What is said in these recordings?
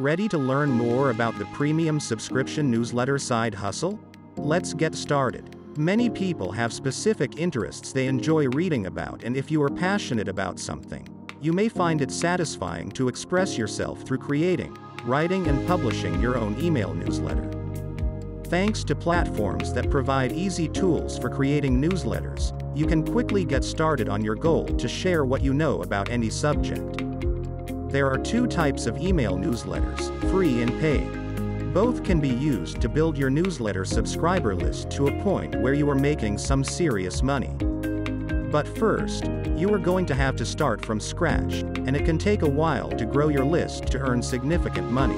Ready to learn more about the premium subscription newsletter side hustle? Let's get started. Many people have specific interests they enjoy reading about, and if you are passionate about something, you may find it satisfying to express yourself through creating, writing, and publishing your own email newsletter. Thanks to platforms that provide easy tools for creating newsletters, you can quickly get started on your goal to share what you know about any subject. There are two types of email newsletters, free and paid. Both can be used to build your newsletter subscriber list to a point where you are making some serious money. But first, you are going to have to start from scratch, and it can take a while to grow your list to earn significant money.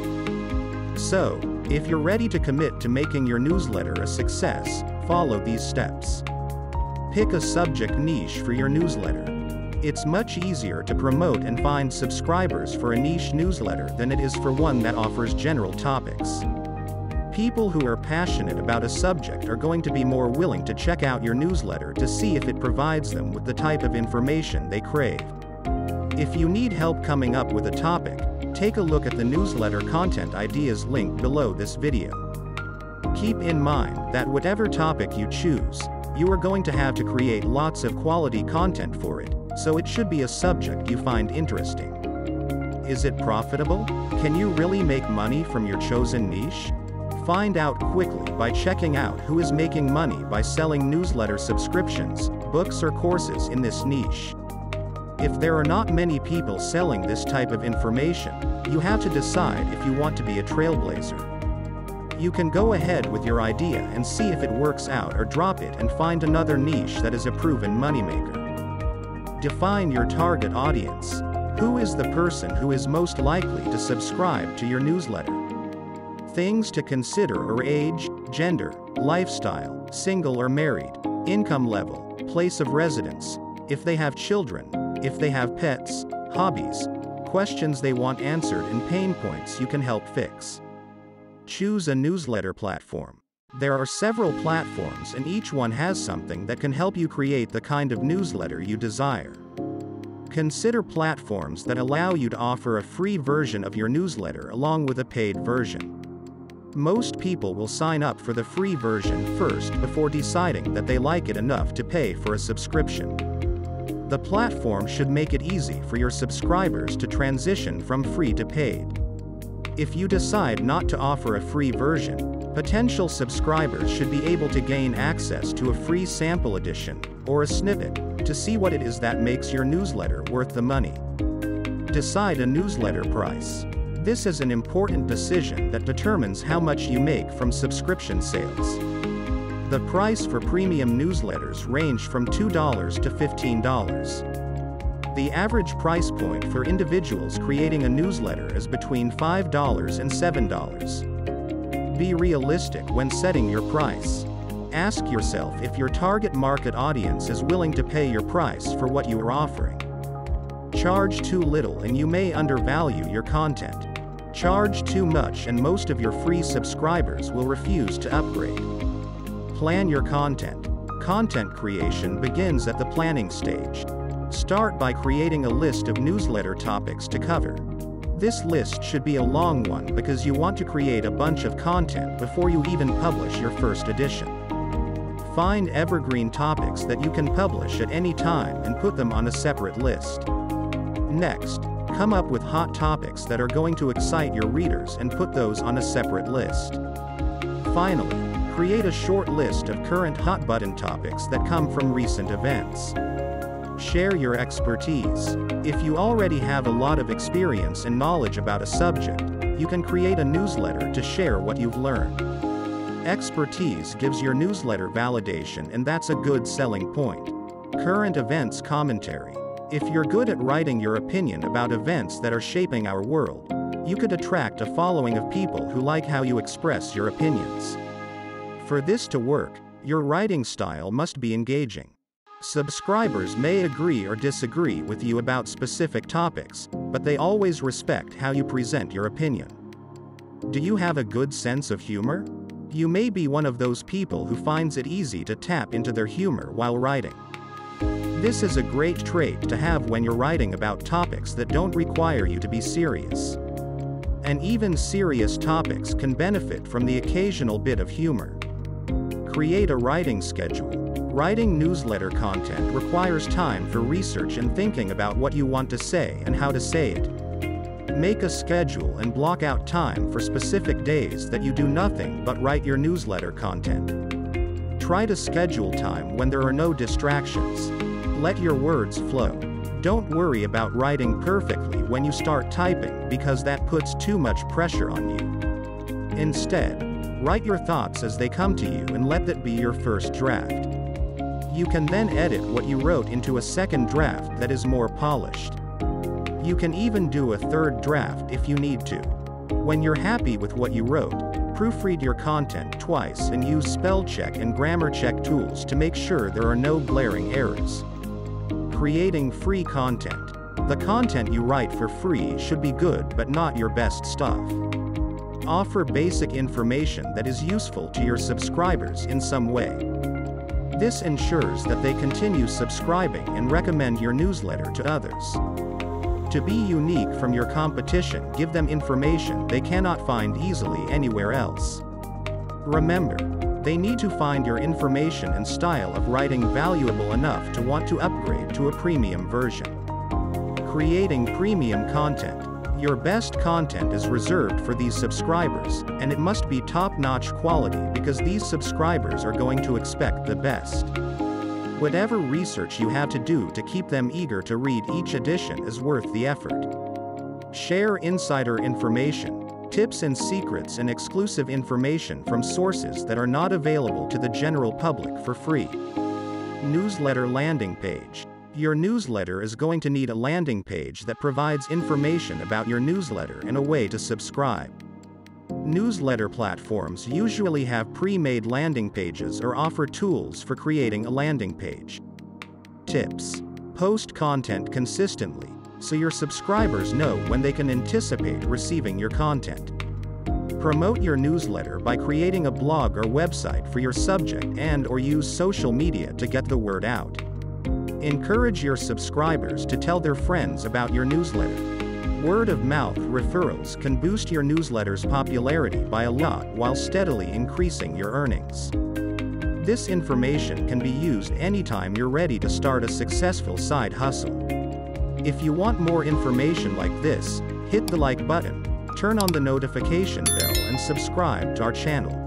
So, if you're ready to commit to making your newsletter a success, follow these steps. Pick a subject niche for your newsletter. It's much easier to promote and find subscribers for a niche newsletter than it is for one that offers general topics. People who are passionate about a subject are going to be more willing to check out your newsletter to see if it provides them with the type of information they crave. If you need help coming up with a topic, take a look at the newsletter content ideas link below this video. Keep in mind that whatever topic you choose, you are going to have to create lots of quality content for it. So it should be a subject you find interesting. Is it profitable? Can you really make money from your chosen niche? Find out quickly by checking out who is making money by selling newsletter subscriptions, books, or courses in this niche. If there are not many people selling this type of information, you have to decide if you want to be a trailblazer. You can go ahead with your idea and see if it works out, or drop it and find another niche that is a proven moneymaker. Define your target audience. Who is the person who is most likely to subscribe to your newsletter? Things to consider are age, gender, lifestyle, single or married, income level, place of residence, if they have children, if they have pets, hobbies, questions they want answered, and pain points you can help fix. Choose a newsletter platform. There are several platforms, and each one has something that can help you create the kind of newsletter you desire. Consider platforms that allow you to offer a free version of your newsletter along with a paid version. Most people will sign up for the free version first before deciding that they like it enough to pay for a subscription. The platform should make it easy for your subscribers to transition from free to paid. If you decide not to offer a free version, potential subscribers should be able to gain access to a free sample edition, or a snippet, to see what it is that makes your newsletter worth the money. Decide a newsletter price. This is an important decision that determines how much you make from subscription sales. The price for premium newsletters range from $2 to $15. The average price point for individuals creating a newsletter is between $5 and $7. Be realistic when setting your price. Ask yourself if your target market audience is willing to pay your price for what you are offering. Charge too little and you may undervalue your content. Charge too much and most of your free subscribers will refuse to upgrade. Plan your content. Content creation begins at the planning stage. Start by creating a list of newsletter topics to cover. This list should be a long one because you want to create a bunch of content before you even publish your first edition. Find evergreen topics that you can publish at any time and put them on a separate list. Next, come up with hot topics that are going to excite your readers and put those on a separate list. Finally, create a short list of current hot button topics that come from recent events. Share your expertise. If you already have a lot of experience and knowledge about a subject, you can create a newsletter to share what you've learned. Expertise gives your newsletter validation, and that's a good selling point. Current events commentary. If you're good at writing your opinion about events that are shaping our world, you could attract a following of people who like how you express your opinions. For this to work, your writing style must be engaging. Subscribers may agree or disagree with you about specific topics, but they always respect how you present your opinion. Do you have a good sense of humor? You may be one of those people who finds it easy to tap into their humor while writing. This is a great trait to have when you're writing about topics that don't require you to be serious. and even serious topics can benefit from the occasional bit of humor. Create a writing schedule. Writing newsletter content requires time for research and thinking about what you want to say and how to say it. Make a schedule and block out time for specific days that you do nothing but write your newsletter content. Try to schedule time when there are no distractions. Let your words flow. Don't worry about writing perfectly when you start typing because that puts too much pressure on you. Instead, write your thoughts as they come to you and let that be your first draft. You can then edit what you wrote into a second draft that is more polished. You can even do a third draft if you need to. When you're happy with what you wrote, proofread your content twice and use spell check and grammar check tools to make sure there are no glaring errors. Creating free content. The content you write for free should be good but not your best stuff. Offer basic information that is useful to your subscribers in some way. This ensures that they continue subscribing and recommend your newsletter to others. To be unique from your competition, give them information they cannot find easily anywhere else. Remember, they need to find your information and style of writing valuable enough to want to upgrade to a premium version. Creating premium content. Your best content is reserved for these subscribers, and it must be top-notch quality because these subscribers are going to expect the best. Whatever research you have to do to keep them eager to read each edition is worth the effort. Share insider information, tips and secrets and exclusive information from sources that are not available to the general public for free. Newsletter landing page. Your newsletter is going to need a landing page that provides information about your newsletter and a way to subscribe. Newsletter platforms usually have pre-made landing pages or offer tools for creating a landing page. Tips. Post content consistently, so your subscribers know when they can anticipate receiving your content. Promote your newsletter by creating a blog or website for your subject and/or use social media to get the word out. Encourage your subscribers to tell their friends about your newsletter. Word-of-mouth referrals can boost your newsletter's popularity by a lot while steadily increasing your earnings. This information can be used anytime you're ready to start a successful side hustle. If you want more information like this, hit the like button, turn on the notification bell, and subscribe to our channel.